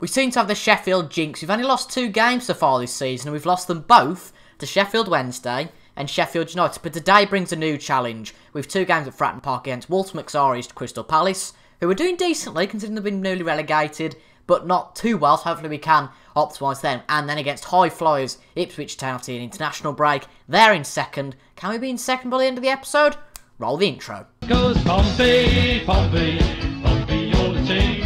We seem to have the Sheffield jinx. We've only lost 2 games so far this season, and we've lost them both to Sheffield Wednesday and Sheffield United. But today brings a new challenge. We've 2 games at Fratton Park against Walter McZarri to Crystal Palace, who are doing decently considering they've been newly relegated, but not too well, so hopefully we can optimise them. And then against high flyers Ipswich Town after an international break. They're in second. Can we be in second by the end of the episode? Roll the intro. Goes Pompey, Pompey, Pompey, you're the team.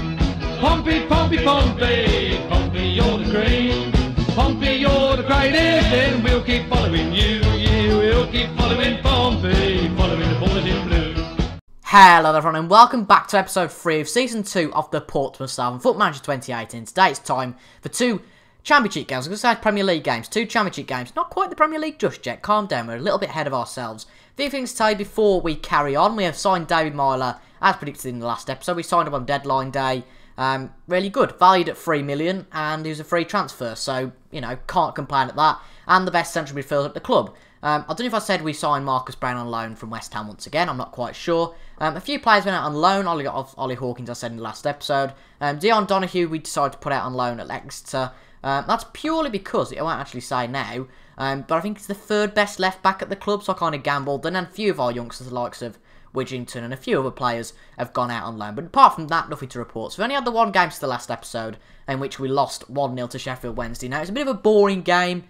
Pompey, Pompey, Pompey, Pompey, you're the green. Pompey, you're the greatest, and we'll keep following you. You will keep following Pompey, following the boys in blue. Hello everyone and welcome back to episode 3 of season 2 of the Portsmouth Southern Football Manager 2018. Today it's time for 2 Championship games. I was going to say Premier League games, 2 Championship games. Not quite the Premier League just yet. Calm down, we're a little bit ahead of ourselves. A few things to tell you before we carry on. We have signed David Meyler, as predicted in the last episode. We signed him on deadline day. Really good. Valued at £3 million, and he was a free transfer, so, you know, can't complain at that. And the best central midfielder at the club. I don't know if I said we signed Marcus Browne on loan from West Ham once again. I'm not quite sure. A few players went out on loan. Ollie Hawkins, I said in the last episode. Dion Donoghue, we decided to put out on loan at Lexeter. That's purely because, it won't actually say now, but I think it's the 3rd best left back at the club, so I kind of gambled. And then a few of our youngsters, the likes of Wiggins and a few other players, have gone out on loan. But apart from that, nothing to report. So we only had the 1 game since the last episode, in which we lost 1-0 to Sheffield Wednesday. Now, it's a bit of a boring game.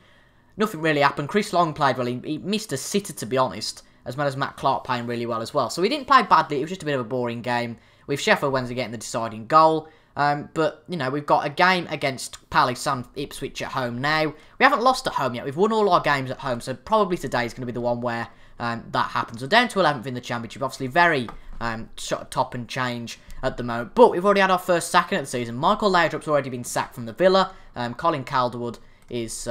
Nothing really happened. Chris Long played well. He missed a sitter, to be honest, as well as Matt Clark playing really well as well. So he didn't play badly. It was just a bit of a boring game, with Sheffield Wednesday getting the deciding goal. But, you know, we've got a game against Palace and Ipswich at home now. We haven't lost at home yet. We've won all our games at home, so probably today's going to be the one where that happens. We're down to 11th in the Championship. Obviously, very top and change at the moment. But we've already had our first sacking of the season. Michael Laudrup's already been sacked from the Villa. Colin Calderwood is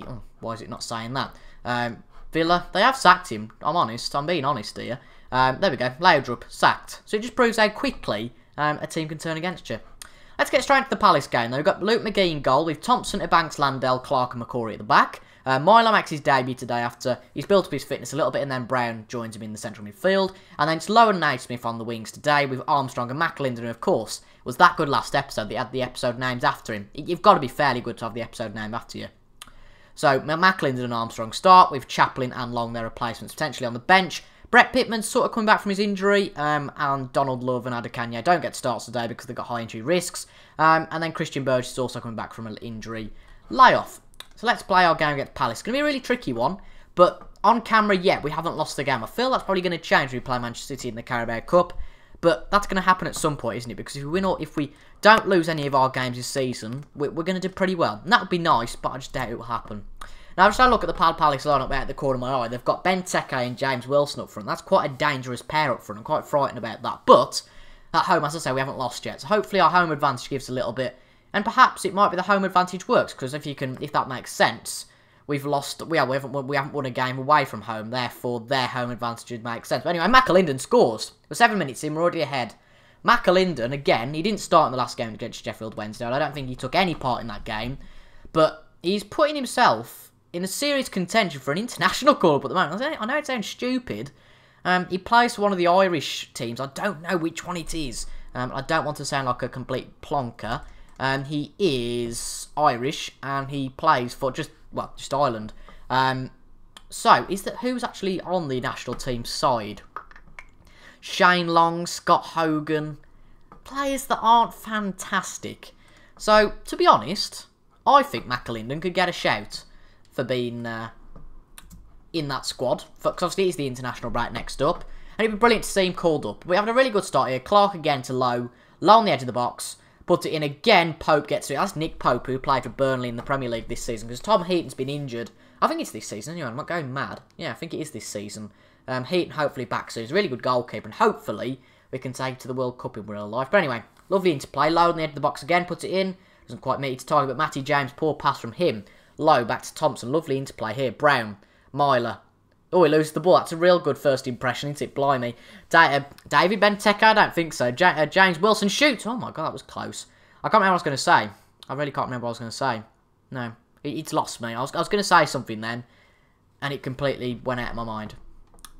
why is it not saying that? Villa, they have sacked him. I'm being honest here. There we go, Laudrup, sacked. So it just proves how quickly a team can turn against you. Let's get straight into the Palace game though. We've got Luke McGee in goal with Thompson, Ebanks-Landell, Clark and McCoury at the back. Milo makes his debut today after he's built up his fitness a little bit, and then Brown joins him in the central midfield. And then it's Lowe and Naismith on the wings today with Armstrong and McAlinden, who of course was that good last episode. They had the episode names after him. You've got to be fairly good to have the episode name after you. So McAlinden and Armstrong start with Chaplin and Long, their replacements, potentially on the bench. Brett Pittman sort of coming back from his injury, and Donald Love and Adekanye don't get starts today because they've got high injury risks. And then Christian Burgess is also coming back from an injury layoff. So let's play our game against Palace. It's going to be a really tricky one, but on camera yet, we haven't lost the game. I feel that's probably going to change when we play Manchester City in the Carabao Cup, but that's going to happen at some point, isn't it? Because if we win or if we don't lose any of our games this season, we're going to do pretty well. And that would be nice, but I just doubt it will happen. Now, just had a look at the Palace lineup out the corner of my eye. They've got Ben Teke and James Wilson up front. That's quite a dangerous pair up front. I'm quite frightened about that. But at home, as I say, we haven't lost yet. So hopefully our home advantage gives a little bit. And perhaps it might be the home advantage works, because if that makes sense, we've lost. We haven't won a game away from home. Therefore, their home advantage would make sense. But anyway, McAlinden scores. We're 7 minutes in. We're already ahead. McAlinden again. He didn't start in the last game against Sheffield Wednesday. I don't think he took any part in that game. But he's putting himself in a serious contention for an international call-up at the moment. I know it sounds stupid. He plays for one of the Irish teams. I don't know which one it is. I don't want to sound like a complete plonker. He is Irish, and he plays for just Ireland. So, who's actually on the national team side? Shane Long, Scott Hogan. Players that aren't fantastic. So, to be honest, I think McAlinden could get a shout for being in that squad, because obviously he's the international break next up, and it'd be brilliant to see him called up. We're having a really good start here. Clark again to Lowe, Lowe on the edge of the box, puts it in again, Pope gets it. That's Nick Pope, who played for Burnley in the Premier League this season, because Tom Heaton's been injured. I think it's this season, anyway, I'm not going mad. Yeah, I think it is this season. Heaton hopefully back soon. He's a really good goalkeeper, and hopefully we can take it to the World Cup in real life. But anyway, lovely interplay. Lowe on the edge of the box again, puts it in. Doesn't quite meet his target, but Matty James, poor pass from him. Low back to Thompson. Lovely interplay here. Brown. Meyler. Oh, he loses the ball. That's a real good first impression, isn't it? Blimey. David Benteke? I don't think so. James Wilson shoots. Oh, my God. That was close. I can't remember what I was going to say. I really can't remember what I was going to say. No. It's lost me. I was going to say something then, and it completely went out of my mind.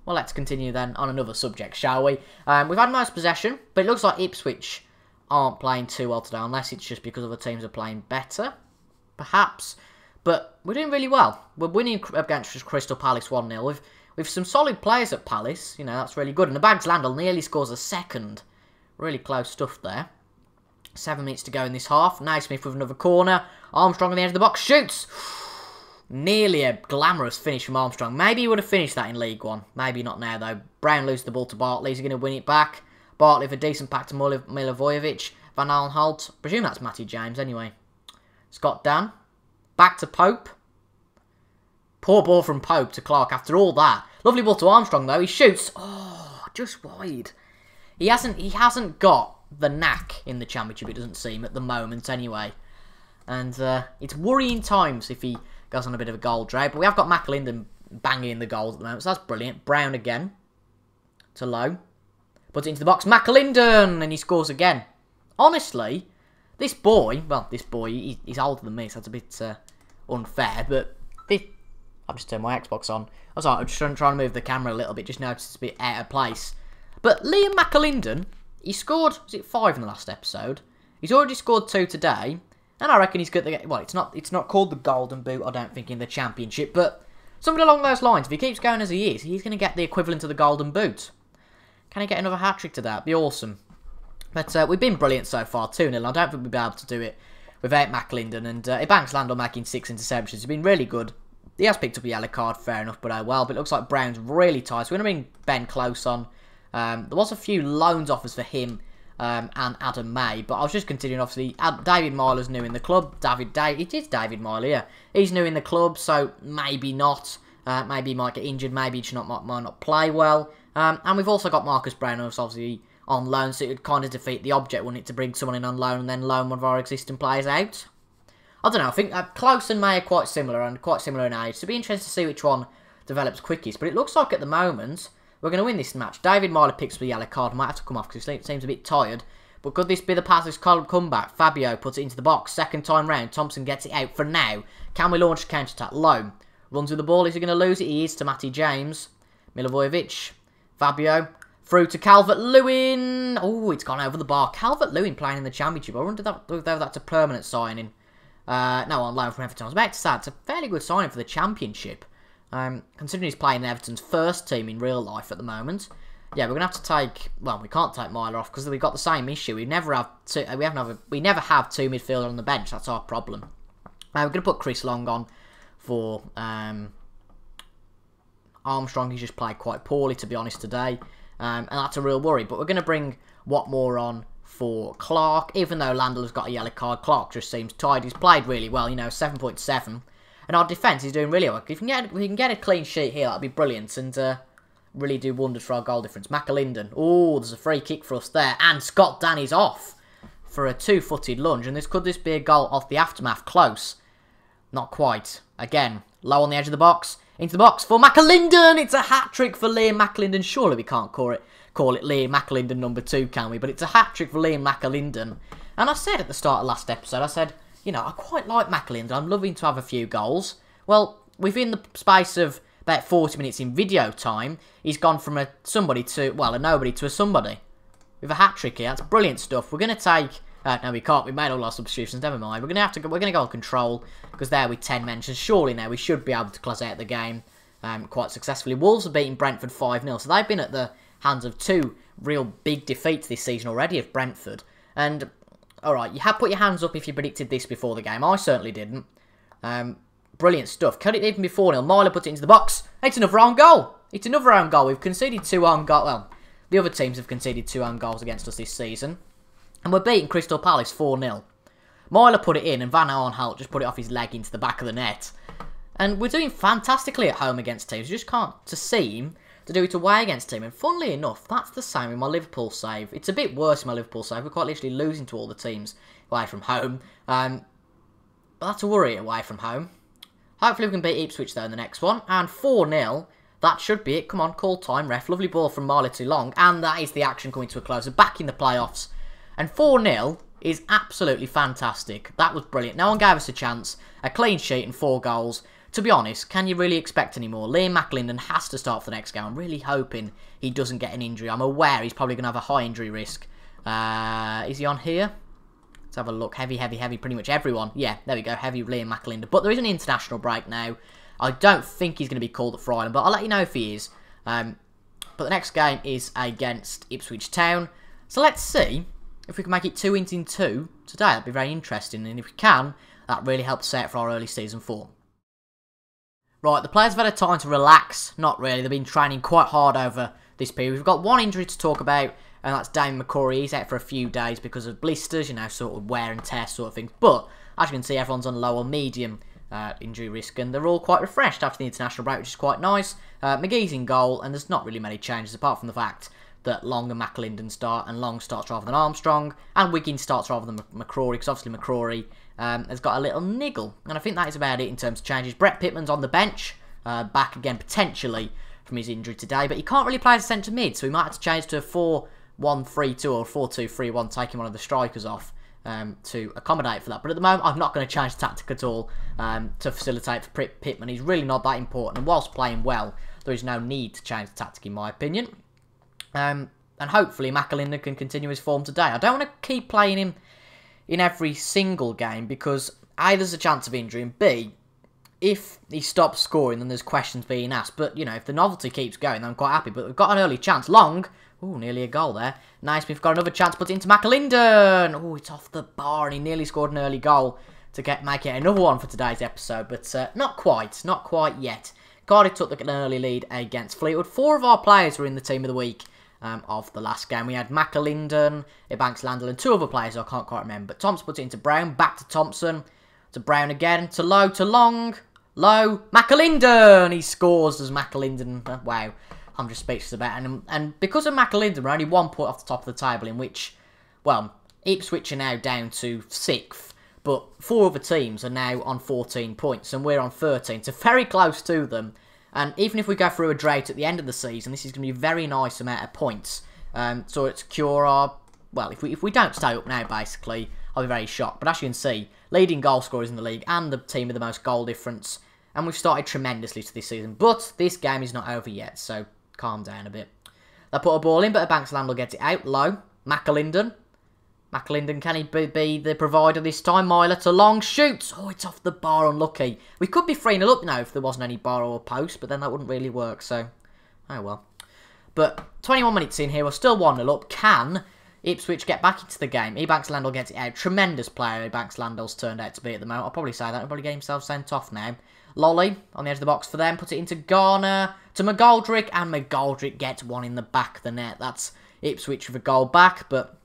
Well, let's continue then on another subject, shall we? We've had most possession, but it looks like Ipswich aren't playing too well today, unless it's just because other teams are playing better, perhaps. But we're doing really well. We're winning against Crystal Palace 1-0. With some solid players at Palace, you know, that's really good. And Ebanks-Landell nearly scores a second. Really close stuff there. 7 minutes to go in this half. Naismith with another corner. Armstrong on the edge of the box. Shoots! Nearly a glamorous finish from Armstrong. Maybe he would have finished that in League One. Maybe not now, though. Browne loses the ball to Bartley. He's going to win it back. Bartley with a decent pack to Milivojević. Van Aanholt. I presume that's Matty James, anyway. Scott Dann. Back to Pope. Poor ball from Pope to Clark after all that. Lovely ball to Armstrong, though. He shoots. Oh, just wide. He hasn't got the knack in the championship, it doesn't seem, at the moment anyway. And it's worrying times if he goes on a bit of a goal drought. But we have got McAlinden banging in the goals at the moment, so that's brilliant. Browne again. To Lowe. Puts it into the box. McAlinden! And he scores again. Honestly, this boy... Well, this boy, he's older than me, so that's a bit unfair. But this... I've just turned my Xbox on. I'm sorry, I'm just trying to move the camera a little bit. Just noticed it's a bit out of place. But Liam McAlinden, he scored, was it 5 in the last episode? He's already scored 2 today. And I reckon he's got the... Well, it's not called the Golden Boot, I don't think, in the Championship. But something along those lines. If he keeps going as he is, he's going to get the equivalent of the Golden Boot. Can he get another hat-trick to that? It'd be awesome. But we've been brilliant so far, 2-0. I don't think we'll be able to do it without McAlinden. And Ebanks-Landell making 6 interceptions. He's been really good. He has picked up a yellow card, fair enough, but oh well. But it looks like Browne's really tight. So we're going to bring Ben Close on. There was a few loans offers for him and Adam May, but I was just continuing, obviously, David Meyler's new in the club. It is David Meyler, yeah. He's new in the club, so maybe not. Maybe he might get injured, maybe he just might not play well. And we've also got Marcus Browne, who's obviously on loan, so it would kind of defeat the object, wouldn't it, to bring someone in on loan and then loan one of our existing players out? I don't know, I think Close and May are quite similar, and quite similar in age, so it'd be interesting to see which one develops quickest. But it looks like at the moment... We're going to win this match. David Meyler picks up the yellow card. Might have to come off because he seems a bit tired. But could this be the Palace comeback? Fabio puts it into the box. Second time round. Thompson gets it out for now. Can we launch a counter-attack? Lowe runs with the ball. Is he going to lose it? He is to Matty James. Milivojević. Fabio. Through to Calvert-Lewin. Oh, it's gone over the bar. Calvert-Lewin playing in the Championship. I wonder if that's a permanent signing. No, on loan from Everton. I was about to say, it's a fairly good signing for the Championship. Considering he's playing Everton's first team in real life at the moment. Yeah, we're going to have to take... Well, we can't take Meyler off because we've got the same issue. We never have two midfielders on the bench. That's our problem. We're going to put Chris Long on for Armstrong. He's just played quite poorly, to be honest, today. And that's a real worry. But we're going to bring Watmore on for Clark. Even though Landell's got a yellow card, Clark just seems tired. He's played really well, you know, 7.7. And our defence is doing really well. If we can get a clean sheet here, that'd be brilliant. And really do wonders for our goal difference. McAlinden. Oh, there's a free kick for us there. And Scott Dann is off for a two-footed lunge. And could this be a goal off the aftermath? Close. Not quite. Again, low on the edge of the box. Into the box for McAlinden. It's a hat-trick for Liam McAlinden. Surely we can't call it Liam McAlinden number 2, can we? But it's a hat-trick for Liam McAlinden. And I said at the start of last episode, I said... You know, I quite like McAlinden. I'm loving to have a few goals. Well, within the space of about 40 minutes in video time, he's gone from a nobody to a somebody. With a hat-trick here. That's brilliant stuff. We're going to take... no, we can't. We made all our substitutions. Never mind. We're going to go on control because there with 10 mentions. Surely now we should be able to close out the game quite successfully. Wolves have beaten Brentford 5-0. So they've been at the hands of 2 real big defeats this season already of Brentford. And... Alright, you have put your hands up if you predicted this before the game. I certainly didn't. Brilliant stuff. Cut it even before nil. Meyler puts it into the box. It's another own goal. It's another own goal. We've conceded 2 own goals. Well, the other teams have conceded 2 own goals against us this season. And we're beating Crystal Palace 4-0. Meyler put it in and Van Aanholt just put it off his leg into the back of the net. And we're doing fantastically at home against teams. You just can't seem to do it away against him. And funnily enough, that's the same in my Liverpool save. It's a bit worse in my Liverpool save. We're quite literally losing to all the teams away from home. But that's a worry away from home. Hopefully we can beat Ipswich though in the next one. And 4-0. That should be it. Come on, call time, ref. Lovely ball from Meyler to Long. And that is the action coming to a close. We're back in the playoffs. And 4-0 is absolutely fantastic. That was brilliant. No one gave us a chance. A clean sheet and 4 goals. To be honest, can you really expect any more? Liam McAlinden has to start for the next game. I'm really hoping he doesn't get an injury. I'm aware he's probably going to have a high injury risk. Is he on here? Let's have a look. Heavy, heavy, heavy, pretty much everyone. Yeah, there we go. Heavy Liam McAlinden. But there is an international break now. I don't think he's going to be called at Fryland, but I'll let you know if he is. But the next game is against Ipswich Town. So let's see if we can make it 2 wins in 2 today. That'd be very interesting. And if we can, that really helps out for our early season form. Right, the players have had a time to relax. Not really. They've been training quite hard over this period. We've got one injury to talk about, and that's Damien McCrorie. He's out for a few days because of blisters, you know, sort of wear and tear sort of things. But, as you can see, everyone's on low or medium injury risk, and they're all quite refreshed after the international break, which is quite nice. McGee's in goal, and there's not really many changes, apart from the fact that Long and McAlinden start, and Long starts rather than Armstrong, and Wiggins starts rather than McCrorie, because obviously McCrorie has got a little niggle. And I think that is about it in terms of changes. Brett Pittman's on the bench, back again potentially from his injury today, but he can't really play as a centre mid, so he might have to change to a 4-1-3-2 or 4-2-3-1, taking one of the strikers off to accommodate for that. But at the moment, I'm not going to change tactic at all to facilitate for Pittman. He's really not that important, and whilst playing well, there is no need to change the tactic in my opinion. And hopefully McAlinden can continue his form today. I don't want to keep playing him in every single game because A, there's a chance of injury, and B, if he stops scoring, then there's questions being asked. But, you know, if the novelty keeps going, then I'm quite happy. But we've got an early chance. Long. Ooh, nearly a goal there. Nice. We've got another chance, put it into McAlinden. Ooh, it's off the bar, and he nearly scored an early goal to make it another one for today's episode. But not quite. Not quite yet. Cardiff took an early lead against Fleetwood. 4 of our players were in the team of the week of the last game. We had McAlinden, Ebanks-Landell, and 2 other players I can't quite remember. But Thompson puts it into Browne, back to Thompson, to Browne again, to Lowe, to Long, Lowe, McAlinden! He scores as McAlinden. Wow, I'm just speechless about it. And because of McAlinden, we're only 1 point off the top of the table, in which, well, Ipswich are now down to 6th, but 4 other teams are now on 14 points, and we're on 13, so very close to them. And even if we go through a drought at the end of the season, this is going to be a very nice amount of points. So it's secure our... Well, if we don't stay up now, basically, I'll be very shocked. But as you can see, leading goal scorers in the league and the team with the most goal difference. And we've started tremendously to this season. But this game is not over yet, so calm down a bit. They put a ball in, but Ebanks-Landell gets it out. Low. McAlinden. McAlinden, can he be the provider this time? Meyler to Long, shoots. Oh, it's off the bar, unlucky. We could be 3-0 up now if there wasn't any bar or post, but then that wouldn't really work, so... Oh, well. But 21 minutes in here, we're still 1-0 up. Can Ipswich get back into the game? Ebanks-Landell gets it out. Tremendous player Ebanks-Landell's turned out to be at the moment. I'll probably say that. He'll probably get himself sent off now. Lolly on the edge of the box for them. Puts it into Garner to McGoldrick, and McGoldrick gets one in the back of the net. That's Ipswich with a goal back, but...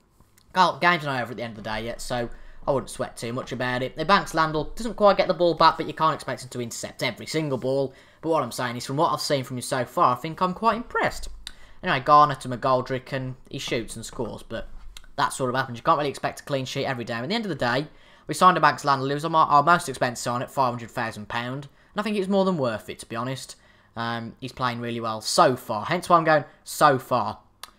Game's not over at the end of the day yet, so I wouldn't sweat too much about it. Ebanks-Landell doesn't quite get the ball back, but you can't expect him to intercept every single ball. But what I'm saying is, from what I've seen from you so far, I think I'm quite impressed. Anyway, Garner to McGoldrick, and he shoots and scores, but that sort of happens. You can't really expect a clean sheet every day. At the end of the day, we signed Ebanks-Landell. He was our most expensive sign at £500,000, and I think it was more than worth it, to be honest. He's playing really well so far, hence why I'm going so far.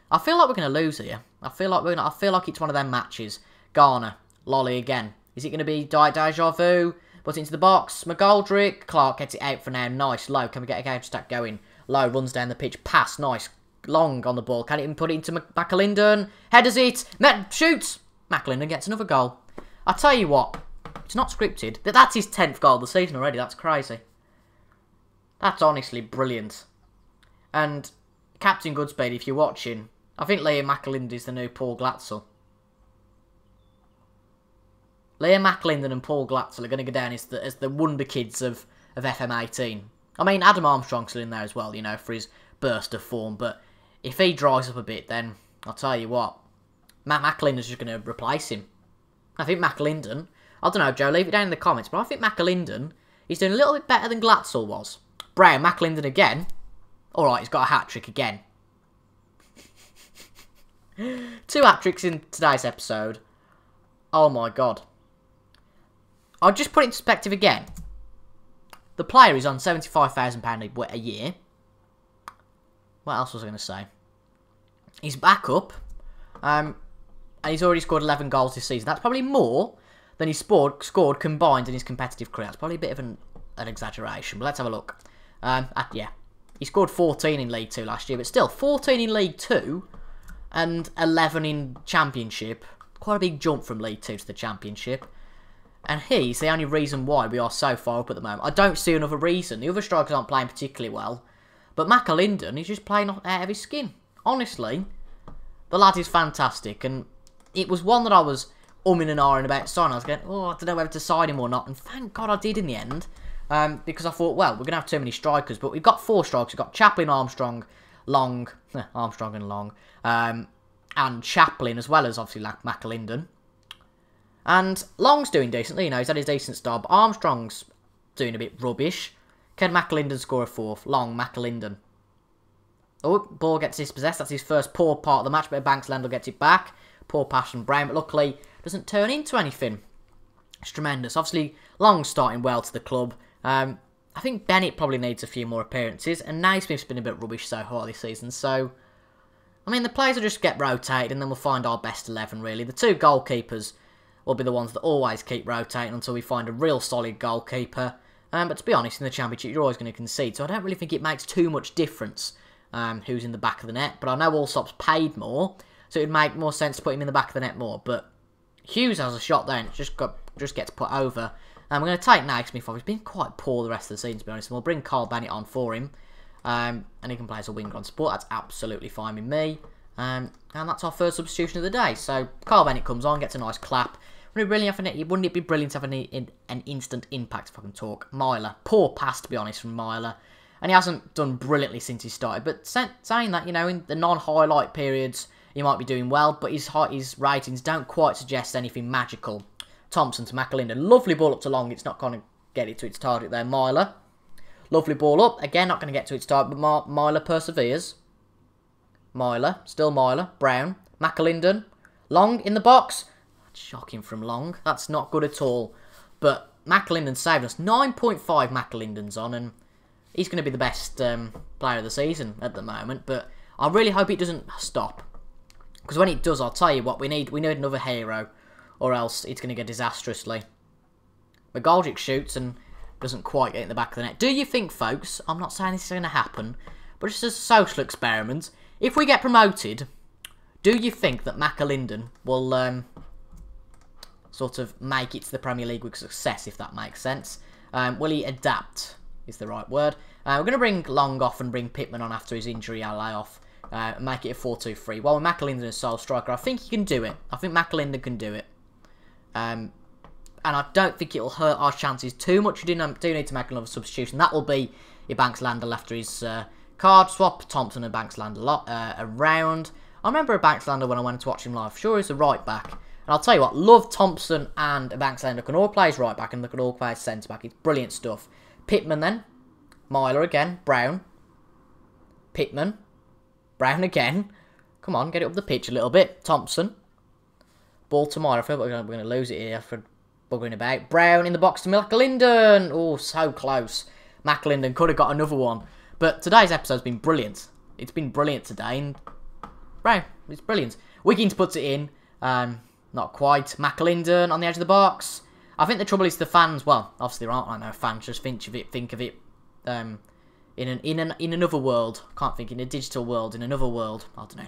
I feel like we're going to lose here. I feel like it's one of them matches. Garner, Lolly again. Is it going to be deja vu? Puts it into the box. McGoldrick, Clark gets it out for now. Nice, Low. Can we get a counter attack going? Low runs down the pitch. Pass, nice. Long on the ball. Can't even put it into McAlinden. Headers it. Shoots. McAlinden gets another goal. I tell you what, it's not scripted. That's his 10th goal of the season already. That's crazy. That's honestly brilliant. And Captain Goodspeed, if you're watching. I think Liam McAlinden is the new Paul Glatzel. Liam McAlinden and Paul Glatzel are going to go down as the wonder kids of FM18. I mean, Adam Armstrong's still in there as well, you know, for his burst of form. But if he dries up a bit, then I'll tell you what, Matt McAlinden's just going to replace him. I think McAlinden, I don't know, Joe, leave it down in the comments, but I think McAlinden is doing a little bit better than Glatzel was. Brown, McAlinden again. All right, he's got a hat-trick again. 2 hat-tricks in today's episode. Oh my god. I'll just put it into perspective again. The player is on £75,000 a year. What else was I going to say? He's back up. And he's already scored 11 goals this season. That's probably more than he scored combined in his competitive career. That's probably a bit of an exaggeration. But let's have a look. Yeah. He scored 14 in League 2 last year. But still, 14 in League 2... and 11 in Championship. Quite a big jump from League 2 to the Championship. And he's the only reason why we are so far up at the moment. I don't see another reason. The other strikers aren't playing particularly well. But McAlinden is just playing out of his skin. Honestly, the lad is fantastic. And it was one that I was umming and ahhing about signing. I was going, oh, I don't know whether to sign him or not. And thank God I did in the end. Because I thought, well, we're going to have too many strikers. But we've got 4 strikers. We've got Chaplin, Armstrong, Long. Armstrong and Long. And Chaplin as well as, obviously, McAlinden. And Long's doing decently. You know, he's had his decent start. But Armstrong's doing a bit rubbish. Can McAlinden score a 4th? Long, McAlinden. Oh, ball gets dispossessed. That's his first poor part of the match. But Ebanks-Landell gets it back. Poor pass from Browne. But luckily, doesn't turn into anything. It's tremendous. Obviously, Long starting well to the club. I think Bennett probably needs a few more appearances. And Naismith's been a bit rubbish so far this season. So, I mean, the players will just get rotated. And then we'll find our best 11, really. The 2 goalkeepers will be the ones that always keep rotating until we find a real solid goalkeeper. But to be honest, in the Championship, you're always going to concede. So I don't really think it makes too much difference who's in the back of the net. But I know Allsop's paid more, so it would make more sense to put him in the back of the net more. But Hughes has a shot there, and it just gets put over. And we're going to take Naismith off. He's been quite poor the rest of the season, to be honest. And we'll bring Carl Bennett on for him. And he can play as a winger on support. That's absolutely fine with me. And that's our first substitution of the day. So Carl Bennett comes on, gets a nice clap. Wouldn't it be brilliant to have an instant impact, if I can talk? Meyler. Poor pass, to be honest, from Meyler. And he hasn't done brilliantly since he started. But saying that, you know, in the non-highlight periods, he might be doing well. But his ratings don't quite suggest anything magical. Thompson to McAlinden. Lovely ball up to Long. It's not going to get it to its target there. Meyler. Lovely ball up. Again, not going to get to its target. But Meyler perseveres. Meyler. Still Meyler. Browne. McAlinden. Long in the box. Shocking from Long. That's not good at all. But McAlinden saved us. 9.5 McAlinden's on, and he's going to be the best player of the season at the moment. But I really hope it doesn't stop. Because when it does, I'll tell you what, we need another hero. Or else it's going to go disastrously. McGoldrick shoots and doesn't quite get in the back of the net. Do you think, folks, I'm not saying this is going to happen, but just as a social experiment, if we get promoted, do you think that McAlinden will sort of make it to the Premier League with success, if that makes sense? Will he adapt, is the right word. We're going to bring Long off and bring Pittman on after his injury layoff. And make it a 4-2-3. Well, McAlinden is sole striker. I think he can do it. I think McAlinden can do it. And I don't think it'll hurt our chances too much. We do need to make another substitution. That will be Ebanks-Landell after his card swap. Thompson and Ebanks-Landell around. I remember Ebanks-Landell when I went to watch him live. Sure, he's a right-back. And I'll tell you what, love Thompson and Ebanks-Landell can all play as right-back and they can all play as centre-back. It's brilliant stuff. Pittman then. Meyler again. Browne. Pittman. Browne again. Come on, get it up the pitch a little bit. Thompson. Ball to Meyler. I feel like we're going to lose it here for buggering about. Browne in the box to McAlinden. Oh, so close. McAlinden could have got another one. But today's episode's been brilliant. It's been brilliant today. And Browne, it's brilliant. Wiggins puts it in. Not quite. McAlinden on the edge of the box. I think the trouble is the fans. Well, obviously there aren't right now fans. Just think of it in another world. I can't think in a digital world. In another world, I don't know.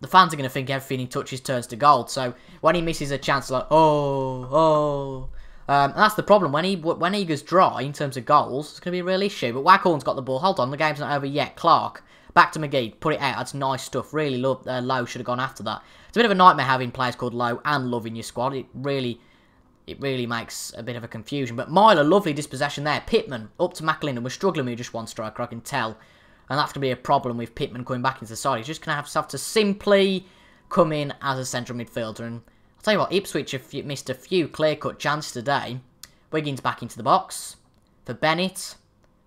The fans are going to think everything he touches turns to gold. So when he misses a chance, like oh. And that's the problem. When he goes dry in terms of goals, it's going to be a real issue. But Waghorn's got the ball. Hold on, the game's not over yet. Clark. Back to McGee. Put it out. That's nice stuff. Really love. Lowe should have gone after that. It's a bit of a nightmare having players called Lowe and Love in your squad. It really makes a bit of a confusion. But Meyler, lovely dispossession there. Pittman up to McAlinden. We're struggling with just one striker, I can tell. And that's going to be a problem with Pittman coming back into the side. He's just going to have to simply come in as a central midfielder. And I'll tell you what, Ipswich have missed a few clear-cut chances today. Wiggins back into the box for Bennett.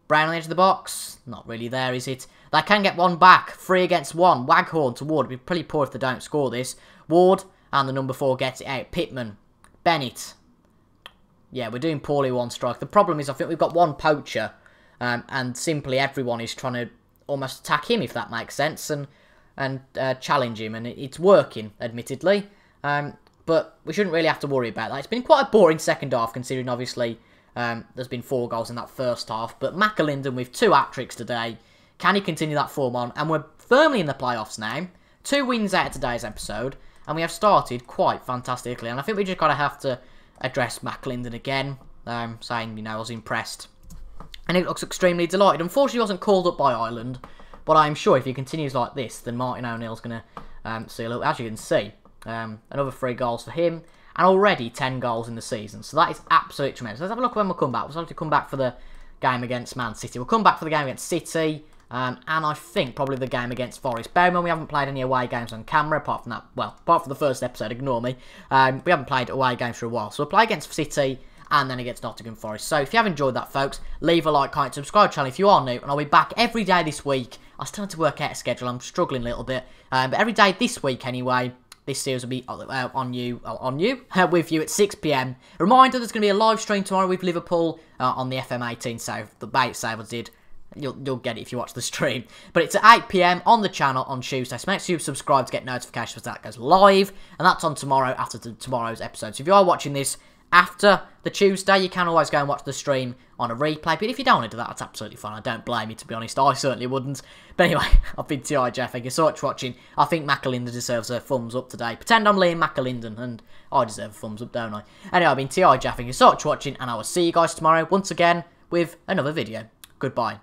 Browne on the edge of the box. Not really there, is it? They can get one back. 3 against 1. Waghorn to Ward. It'd be pretty poor if they don't score this. Ward and the number 4 gets it out. Pittman. Bennett. Yeah, we're doing poorly one strike. The problem is I think we've got one poacher. And simply everyone is trying to almost attack him, if that makes sense. And challenge him. And it's working, admittedly. But we shouldn't really have to worry about that. It's been quite a boring second half, considering obviously there's been 4 goals in that first half. But McAlinden with 2 hat-tricks today. Can he continue that form on? And we're firmly in the playoffs now. 2 wins out of today's episode, and we have started quite fantastically. And I think we just gotta have to address McAlinden again, saying, you know, I was impressed. And he looks extremely delighted. Unfortunately, he wasn't called up by Ireland, but I'm sure if he continues like this, then Martin O'Neill's gonna see a little. As you can see, another 3 goals for him, and already 10 goals in the season. So that is absolutely tremendous. Let's have a look when we come back. We'll have to come back for the game against Man City. We'll come back for the game against City. And I think probably the game against Forest Bowman. We haven't played any away games on camera, apart from that, well, apart from the first episode, ignore me. We haven't played away games for a while. So we'll play against City and then against Nottingham Forest. So if you have enjoyed that, folks, leave a like, comment, subscribe to the channel if you are new. And I'll be back every day this week. I still have to work out a schedule. I'm struggling a little bit. But every day this week anyway, this series will be with you at 6 PM. Reminder, there's going to be a live stream tomorrow with Liverpool on the FM18 save, the bait save I did. You'll get it if you watch the stream. But it's at 8 PM on the channel on Tuesday. So make sure you subscribe to get notifications that goes live. And that's on tomorrow after tomorrow's episode. So if you are watching this after the Tuesday, you can always go and watch the stream on a replay. But if you don't want to do that, that's absolutely fine. I don't blame you, to be honest. I certainly wouldn't. But anyway, I've been TIJ. Thank you so much for watching. I think McAlinden deserves a thumbs up today. Pretend I'm Liam McAlinden, and I deserve a thumbs up, don't I? Anyway, I've been TIJ. Thank you so much for watching. And I will see you guys tomorrow once again with another video. Goodbye.